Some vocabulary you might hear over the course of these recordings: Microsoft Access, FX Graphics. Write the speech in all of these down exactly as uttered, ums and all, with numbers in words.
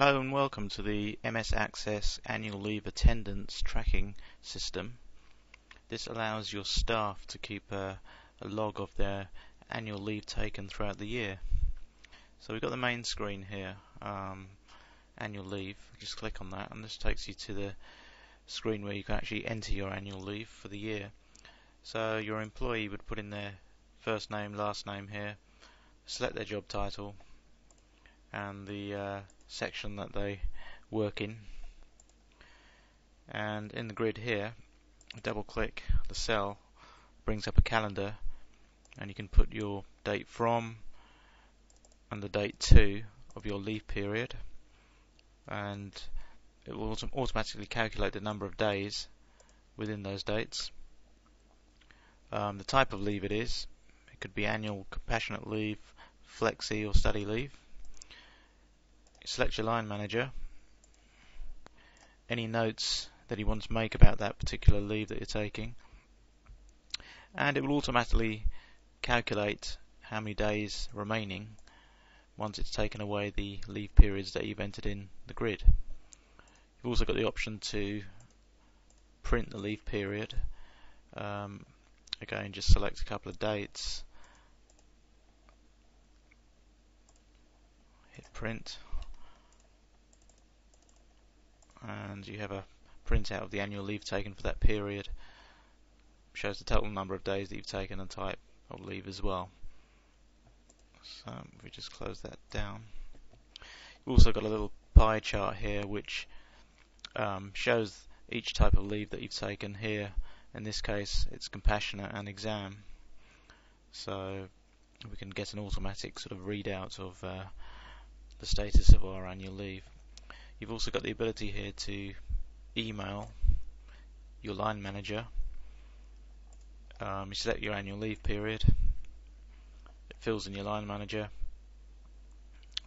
Hello and welcome to the M S Access Annual Leave Attendance Tracking System. This allows your staff to keep a, a log of their annual leave taken throughout the year. So we've got the main screen here, um, annual leave. Just click on that and this takes you to the screen where you can actually enter your annual leave for the year. So your employee would put in their first name, last name here, select their job title and the uh, section that they work in, and in the grid here double click the cell, brings up a calendar and you can put your date from and the date to of your leave period, and it will autom automatically calculate the number of days within those dates, um, the type of leave it is. It could be annual, compassionate leave, flexi or study leave. Select your line manager, any notes that he wants to make about that particular leave that you're taking, and it will automatically calculate how many days remaining once it's taken away the leave periods that you've entered in the grid. You've also got the option to print the leave period. Um, again, just select a couple of dates, hit print, and you have a printout of the annual leave taken for that period. Shows the total number of days that you've taken and type of leave as well. So if we just close that down. You've also got a little pie chart here which um, shows each type of leave that you've taken here. In this case it's compassionate and exam. So we can get an automatic sort of readout of uh, the status of our annual leave. You've also got the ability here to email your line manager. Um, you select your annual leave period, it fills in your line manager,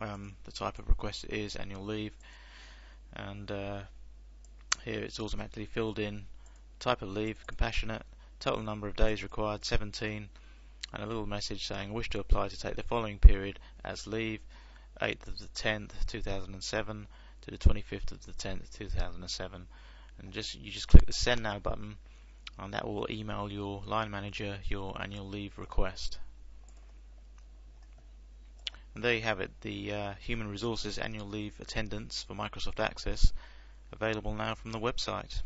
um, the type of request it is, annual leave, and uh, here it's automatically filled in, type of leave, compassionate, total number of days required, seventeen, and a little message saying wish to apply to take the following period as leave, eighth of the tenth two thousand seven to the twenty-fifth of the tenth two thousand seven, and just you just click the send now button and that will email your line manager your annual leave request. And there you have it, the uh, Human Resources Annual Leave Attendance for Microsoft Access, available now from the website.